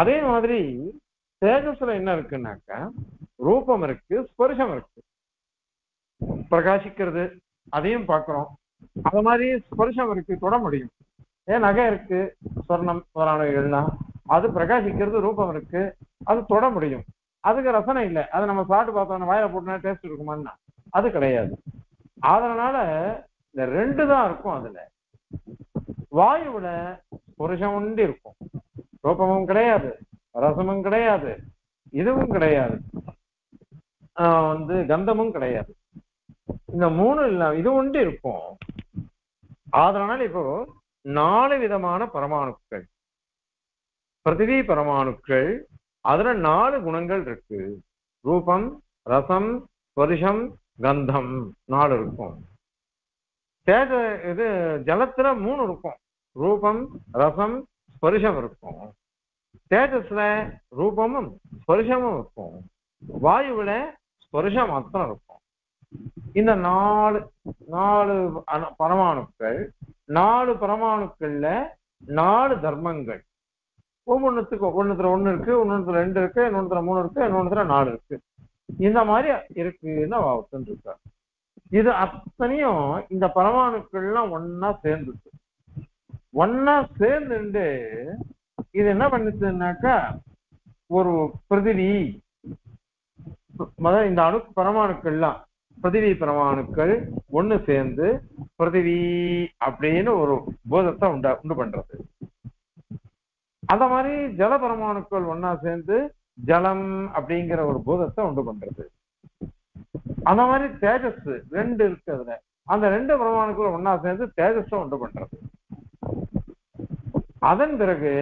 அதே மாதிரி தேஜஸ்ல என்ன இருக்குன்னாக்கா ரூபம் இருக்கு, ஸ்பர்ஷம் இருக்கு, பிரகாசிக்கிறது, அதையும் பார்க்கிறோம். அது மாதிரி ஸ்பர்ஷம் இருக்கு, தொட முடியும். ஏன் நகை இருக்கு, சொர்ணம் முதலானவைகள்னா அது பிரகாசிக்கிறது, ரூபம் இருக்கு, அது தொட முடியும். அதுக்கு ரசனை இல்லை. அது நம்ம சாப்பிட்டு பார்த்தோம்னா வாயில போட்டோம்னா டேஸ்ட் இருக்குமான்னா அது கிடையாது. அதனால இந்த ரெண்டு தான் இருக்கும். அதுல வாயுல புருஷம் உண்டு இருக்கும், ரூபமும் கிடையாது, ரசமும் கிடையாது, இதுவும் கிடையாது, ஆஹ் வந்து கந்தமும் கிடையாது. இந்த மூணு இல்லாம இது உண்டு இருக்கும். அதனால இப்போ நாலு விதமான பரமாணுக்கள், பிருத்திவி பரமாணுக்கள், அதுல நாலு குணங்கள் இருக்கு. ரூபம், ரசம், ஸ்பர்ஷம், கந்தம், நாலு இருக்கும். தேஜ இது ஜலத்துல மூணு இருக்கும், ரூபம், ரசம், ஸ்பர்ஷம் இருக்கும். தேஜஸ்ல ரூபமும் ஸ்பர்ஷமும் இருக்கும், வாயுவில ஸ்பர்ஷம் மாத்திரம் இருக்கும். இந்த நாலு நாலு பரமாணுக்கள், நாலு பரமாணுக்கள்ல நாலு தர்மங்கள். ஒவ்வொன்றுத்துக்கு ஒவ்வொன்றுத்துல ஒண்ணு இருக்கு, ஒன்னொன்றுல ரெண்டு இருக்கு, இன்னொன்றுல மூணு இருக்கு, இன்னொன்றுல நாலு இருக்கு. இந்த மாதிரி இருக்குன்னு அவன் இருக்காரு. இது அத்தனையும் இந்த பரமாணுக்கள்லாம் ஒன்னா சேர்ந்துச்சு. ஒன்னா சேர்ந்துட்டு இது என்ன பண்ணுச்சுன்னாக்கா ஒரு பிருதிவி, இந்த அணு பரமாணுக்கள்லாம் பிருதிவி பரமாணுக்கள் ஒண்ணு சேர்ந்து பிருதிவி அப்படின்னு ஒரு போதத்தை உண்டா உண்டு பண்றது. அந்த மாதிரி ஜல பரமாணுக்கள் ஒன்னா சேர்ந்து ஜலம் அப்படிங்கிற ஒரு போதத்தை உண்டு பண்றது. அந்த மாதிரி தேஜஸ் ரெண்டு இருக்கு, அதுல அந்த ரெண்டு பரமாணுக்கள் ஒன்னா சேர்ந்து தேஜஸ உண்டு பண்றது. அதன் பிறகு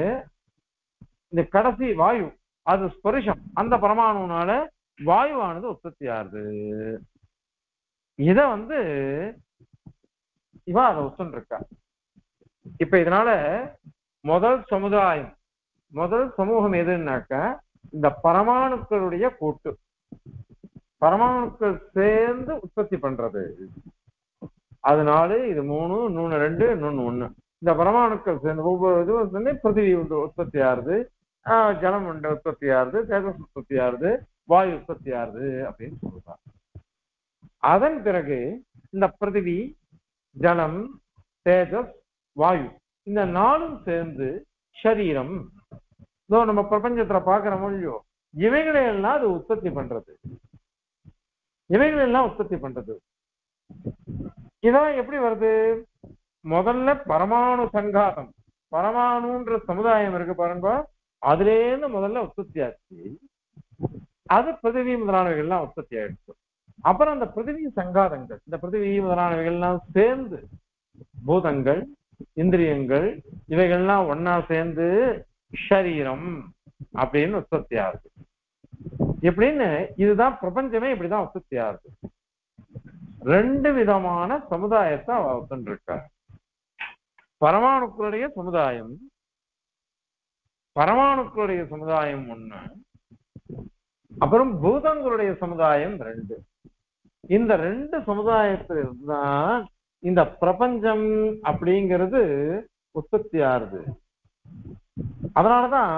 இந்த கடைசி வாயு, அது ஸ்பர்ஷம். அந்த பரமாணுனால வாயுவானது உற்பத்தி ஆகுது. இத வந்து இவன் அதை ஒத்துன்னு இருக்கா. இப்ப இதனால முதல் சமுதாயம், முதல் சமூகம் எதுன்னாக்கா இந்த பரமாணுக்களுடைய கூட்டு, பரமாணுக்கள் சேர்ந்து உற்பத்தி பண்றது. அதனால இது மூணு, இன்னொன்னு ரெண்டு, இன்னொன்னு ஒண்ணு. இந்த பரமாணுக்கள் சேர்ந்து ஒவ்வொரு இதுவும் சேர்ந்து பிருத்திவி உற்பத்தி ஆறுது, ஆஹ் ஜலம் உண்டு உற்பத்தி ஆறுது, தேஜஸ் உற்பத்தி ஆறுது, வாயு உற்பத்தி ஆறுது அப்படின்னு சொல்றாங்க. அதன் பிறகு இந்த பிருத்திவி, ஜலம், தேஜஸ், வாயு இந்த நாளும் சேர்ந்து சரீரம். இதோ நம்ம பிரபஞ்சத்துல பாக்குற மொழியோ இவைகளையெல்லாம் அது உற்பத்தி பண்றது, இவைகளெல்லாம் உற்பத்தி பண்றது. இதான் எப்படி வருது? முதல்ல பரமாணு சங்காதம், பரமாணுன்ற சமுதாயம் இருக்கு பாருங்க, அதுலேருந்து முதல்ல உற்பத்தி ஆச்சு. அது பிருத்திவி முதலானவைகள்லாம் உற்பத்தி ஆயிடுச்சு. அப்புறம் அந்த பிருத்திவி சங்காதங்கள், இந்த பிருத்திவி முதலானவைகள்லாம் சேர்ந்து பூதங்கள், இந்திரியங்கள் இவைகள்லாம் ஒன்னா சேர்ந்து சரீரம் அப்படின்னு உற்பத்தி ஆகுது. எப்படின்னு இதுதான் பிரபஞ்சமே, இப்படிதான் உற்பத்தி ஆகுது. ரெண்டு விதமான சமுதாயத்தை அவன் இருக்கார். பரமாணுக்களுடைய சமுதாயம், பரமாணுக்களுடைய சமுதாயம் ஒண்ணு, அப்புறம் பூதங்களுடைய சமுதாயம் ரெண்டு. இந்த ரெண்டு சமுதாயத்தில்தான் இந்த பிரபஞ்சம் அப்படிங்கிறது உற்பத்தி ஆறுது. அதனாலதான்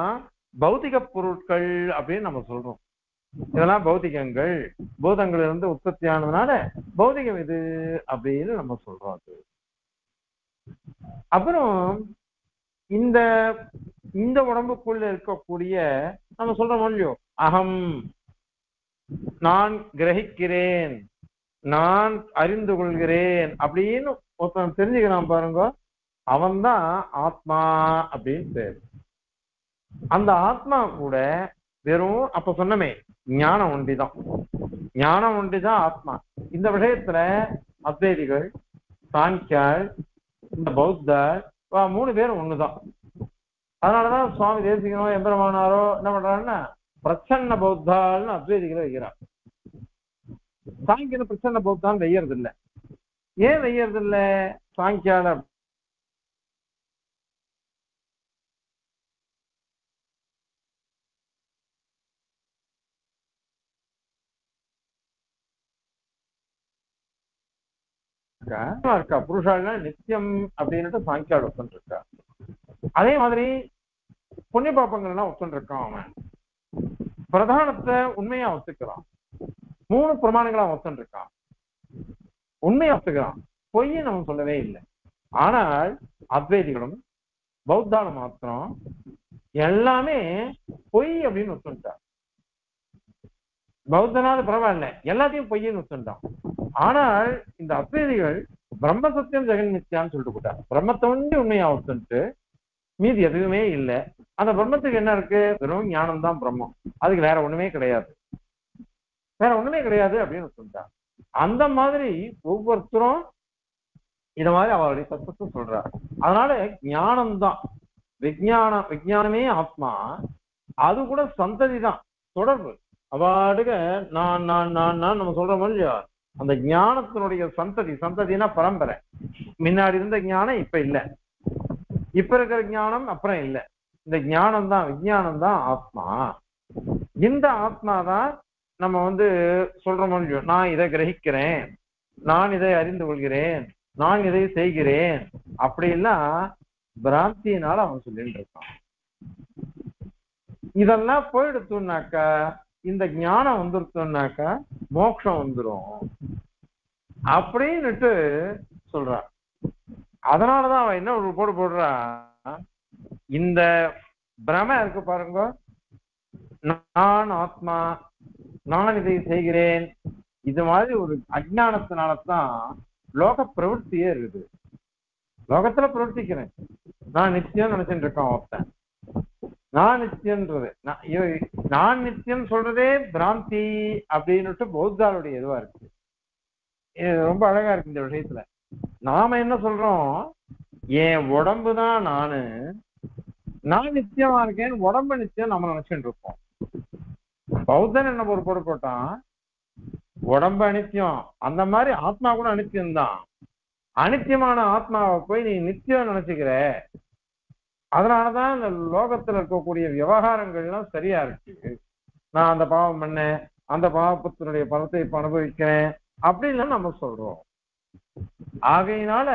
பௌத்திக பொருட்கள் அப்படின்னு நம்ம சொல்றோம். இதெல்லாம் பௌத்திகங்கள், பூதங்கள் இருந்து உற்பத்தி ஆனதுனால பௌத்திகம் இது அப்படின்னு நம்ம சொல்றோம். அது அப்புறம் இந்த இந்த உடம்புக்குள்ள இருக்கக்கூடிய நம்ம சொல்றோம் இல்லையோ, அகம், நான் கிரகிக்கிறேன், நான் அறிந்து கொள்கிறேன் அப்படின்னு ஒருத்தன் தெரிஞ்சுக்கிறான் பாருங்க, அவன்தான் ஆத்மா அப்படின்னு பேர். அந்த ஆத்மா கூட வெறும் அப்ப சொன்னமே ஞானம் ஒண்டிதான், ஞானம் ஒண்டிதான் ஆத்மா. இந்த விஷயத்துல அத்வைதிகள், சாங்கியால், இந்த பௌத்தர் மூணு பேரும் ஒண்ணுதான். அதனாலதான் சுவாமி தேசிகனோ எம்பெருமானாரோ என்ன பண்றாருன்னா பிரச்சன்ன பௌத்தாள்னு அத்வைதிகளை வைக்கிறார். சாங்கியால பிரச்சன்ன பௌத்தான்னு வையறது இல்லை. ஏன் வையறது இல்லை? சாங்கியால இருக்கா புருஷாள்னா நித்தியம் அப்படின்னுட்டு சாங்கியால் ஒத்துன்னு இருக்கா. அதே மாதிரி புண்ணிய பாப்பங்கள்லாம் ஒத்துன்னு இருக்கான். அவன் பிரதானத்தை உண்மையா ஒத்துக்கிறான், மூணு பிரமாணங்களா ஒத்துன்னு இருக்கான், உண்மையா ஒத்துக்கிறான், பொய்யும் நம்ம சொல்லவே இல்லை. ஆனால் அத்வைதிகளும் பௌத்தாலும் மாத்திரம் எல்லாமே பொய் அப்படின்னு ஒத்துட்டான். பௌத்தனாவது பரவாயில்ல, எல்லாத்தையும் பொய்யன்னு ஒத்துட்டான். ஆனால் இந்த அத்வைதிகள் பிரம்ம சத்தியம் ஜெகன் நித்யான்னு சொல்லிட்டு போட்டாங்க. பிரம்மத்தை வந்து உண்மையா ஒத்துட்டு மீது எதுவுமே இல்லை. அந்த பிரம்மத்துக்கு என்ன இருக்கு? வெறும் ஞானம் தான் பிரம்மம், அதுக்கு வேற ஒண்ணுமே கிடையாது, வேற ஒண்ணுமே கிடையாது அப்படின்னு ஒத்துட்டான். அந்த மாதிரி ஒவ்வொருத்தரும் இத மாதிரி அவருடைய தத்துவத்தை சொல்றாரு. அதனால ஞானம்தான் விஜானம், விஜானமே ஆத்மா, அது கூட சந்ததி தான், தொடர்பு. அவாடுக நான் நான் நான் நான் நம்ம சொல்றோம் இல்லையா, அந்த ஞானத்தினுடைய சந்ததி. சந்ததினா பரம்பரை, முன்னாடி இருந்த ஞானம் இப்ப இல்லை, இப்ப இருக்கிற ஞானம் அப்புறம் இல்லை. இந்த ஞானம் தான், விஜானம் தான் ஆத்மா. இந்த ஆத்மாதான் நம்ம வந்து சொல்றோம் இல்லையோ, நான் இதை கிரகிக்கிறேன், நான் இதை அறிந்து கொள்கிறேன், நான் இதை செய்கிறேன் அப்படிலாம் பிராந்தியினால அவன் சொல்லிட்டு இருக்கான். இதெல்லாம் போயிடுத்துனாக்கா, இந்த ஞானம் வந்துருத்துனாக்கா மோட்சம் வந்துடும் அப்படின்னுட்டு சொல்றான். அதனாலதான் அவன் என்ன ஒரு போடு போடுறான், இந்த பிரம இருக்கு பாருங்க, நான் ஆத்மா, நான் இதை செய்கிறேன், இது மாதிரி ஒரு அஜ்ஞானத்தினாலதான் லோக பிரவருத்தியே இருக்குது. லோகத்துல பிரவர்த்திக்கிறேன், நான் நித்தியம் நினைச்சுட்டு இருக்கான் ஒருத்தன். நான் நித்தியன்றது, நான் நித்தியம் சொல்றதே பிராந்தி அப்படின்னுட்டு பௌத்தாளுடைய இதுவா இருக்கு. இது ரொம்ப அழகா இருக்கு இந்த விஷயத்துல. நாம என்ன சொல்றோம், என் உடம்புதான் நானு, நான் நித்தியமா இருக்கேன்னு உடம்பு நித்தியம் நம்ம நினைச்சுட்டு இருப்போம். பௌத்தன் என்ன ஒரு பொருள் போட்டான், உடம்பு அனித்தியம், அந்த மாதிரி ஆத்மா கூட அனித்தியம்தான். அனித்தியமான ஆத்மாவை போய் நீ நித்தியம் நினைச்சுக்கிற, அதனாலதான் இந்த லோகத்துல இருக்கக்கூடிய விவகாரங்கள்லாம் சரியா இருக்கு. நான் அந்த பாவம் பண்ணேன், அந்த பாவத்தினுடைய பலத்தை இப்ப அனுபவிக்கிறேன் அப்படின்லாம் நம்ம சொல்றோம். ஆகையினால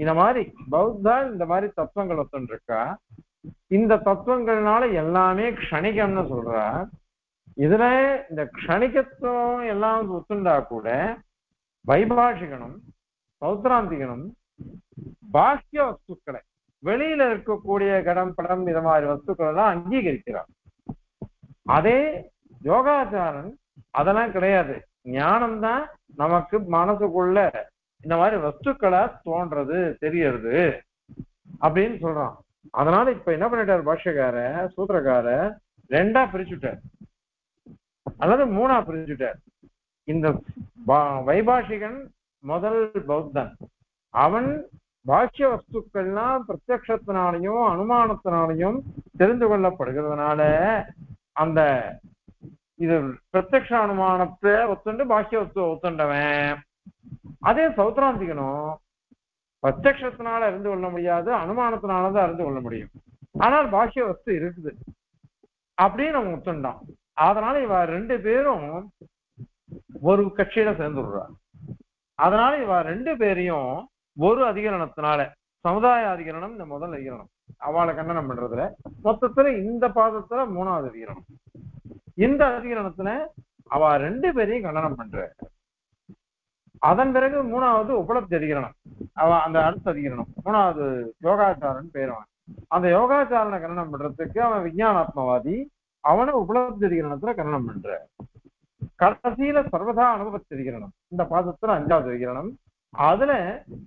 இந்த மாதிரி பௌத்தா இந்த மாதிரி தத்துவங்கள் ஒத்துன்னு இருக்கா. இந்த தத்துவங்கள்னால எல்லாமே க்ஷணிகம்னு சொல்றா. இதுல இந்த க்ஷணிகத்துவம் எல்லாம் ஒத்துண்டா கூட வைபாஷிகனும் பௌத்திராந்திகனும் பாஹ்ய வஸ்துக்களை, வெளியில இருக்கக்கூடிய கடம் படம் இது மாதிரி வஸ்துக்கள் எல்லாம் அங்கீகரிக்கிறார். அதே யோகாச்சாரன் அதெல்லாம் கிடையாது. ஞானம்தான் நமக்கு மனசுக்குள்ள இந்த மாதிரி வஸ்துக்களா தோன்றது, தெரியறது அப்படின்னு சொல்றான். அதனால இப்ப என்ன பண்ணிட்டார் பாஷ்யக்கார சூத்திரக்கார, ரெண்டா பிரிச்சுட்டார் அல்லது மூணா பிரிஞ்சுட்டார். இந்த வைபாஷிகன் முதல் பௌத்தன், அவன் பாஷ்ய வஸ்துக்கள்லாம் பிரத்யக்ஷத்தினாலையும் அனுமானத்தினாலையும் தெரிந்து கொள்ளப்படுகிறதுனால அந்த இது பிரத்யக்ஷ அனுமானத்தை ஒத்துண்டு பாஷ்ய வஸ்துவை ஒத்துண்டவன். அதே சௌத்ராந்திகனும் பிரத்யக்ஷத்தினால அறிந்து கொள்ள முடியாது, அனுமானத்தினாலதான் அறிந்து கொள்ள முடியும், ஆனால் பாஷ்ய வஸ்து இருக்குது அப்படின்னு அவன் ஒத்துண்டான். அதனால இவ ரெண்டு பேரும் ஒரு கட்சியில சேர்ந்து விடுறா. அதனால இவ ரெண்டு பேரையும் ஒரு அதிகரணத்தினால, சமுதாய அதிகரணம் இந்த முதல் அதிகரணம், அவளை கண்டனம் பண்றதுல மொத்தத்துல இந்த பாதத்துல மூணாவது அதிகரணம், இந்த அதிகரணத்துல அவ ரெண்டு பேரையும் கண்டனம் பண்ற. அதன் பிறகு மூணாவது உபலப்தி அதிகரணம், அவ அந்த அடுத்த அதிகரணம் மூணாவது யோகாச்சாரன் பேருவான். அந்த யோகாச்சாரனை கண்டனம் பண்றதுக்கு அவன் விஞ்ஞானாத்மவாதி, அவனை உபலப்தி அதிகரணத்துல கரணம் பண்ற. கடைசியில சர்வதா அனுபவத்தி அதிகரணம், இந்த பாதத்துல அஞ்சாவது அதிகரணம், அதுல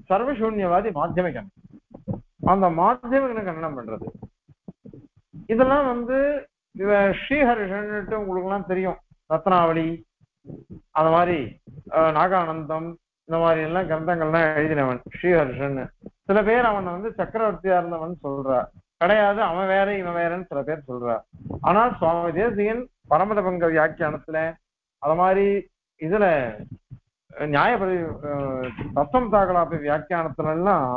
சர்வசூன்யவாதி மாத்தியமிகன், அந்த மாத்தியமிகனை கரணம் பண்றது. இதெல்லாம் வந்து இவ ஸ்ரீஹரிஷன்ட்டு உங்களுக்கு எல்லாம் தெரியும், ரத்னாவளி அந்த மாதிரி நாகானந்தம் இந்த மாதிரி எல்லாம் கிரந்தங்கள்லாம் எழுதினவன் ஸ்ரீஹரிஷன். சில பேர் அவனை வந்து சக்கரவர்த்தியா இருந்தவன் சொல்றா, கிடையாது அவன் வேற இவன் வேறன்னு சில பேர் சொல்றார். ஆனால் சுவாமி தேசிகன் பரமத பங்க வியாக்கியானத்துல அது மாதிரி இதுல நியாயபதி தத்தம் தாகலாபி வியாக்கியானத்துல எல்லாம்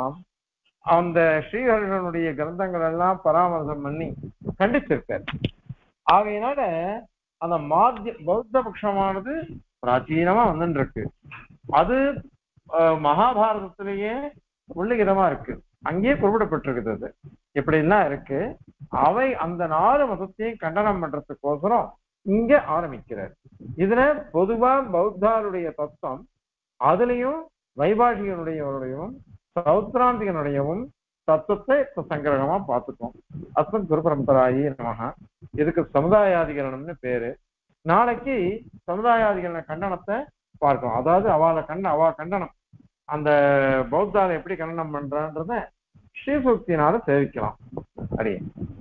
அந்த ஸ்ரீஹரிஷனுடைய கிரந்தங்கள் எல்லாம் பராமர்சம் பண்ணி கண்டிச்சிருக்கார். ஆகையினால அந்த மாத்திய பௌத்த பட்சமானது பிராச்சீனமா வந்துட்டு இருக்கு. அது மகாபாரதத்திலேயே உள்ளிகிதமா இருக்கு, அங்கேயே குறிப்பிடப்பட்டிருக்குது. அது எப்படிலாம் இருக்கு, அவை அந்த நாலு மதத்தையும் கண்டனம் பண்றதுக்கோசரம் இங்க ஆரம்பிக்கிறார். இதுல பொதுவா பௌத்தாருடைய தத்துவம் அதுலயும் வைபாஷிகனுடையவருடையவும் சௌத்ராந்திகனுடையவும் தத்துவத்தை இப்ப சங்கரகமா பார்த்துக்கோம். அஸ்மத் குரு பரம்பராயி நமகா. இதுக்கு சமுதாயாதிகரணம்னு பேரு. நாளைக்கு சமுதாயாதிகரண கண்டனத்தை பார்க்கணும். அதாவது அவளை கண்ட அவா கண்டனம், அந்த பௌத்தாரை எப்படி கண்டனம் பண்றன்றத ஸ்ரீசூக்தினால சேவிக்கலாம். அரிய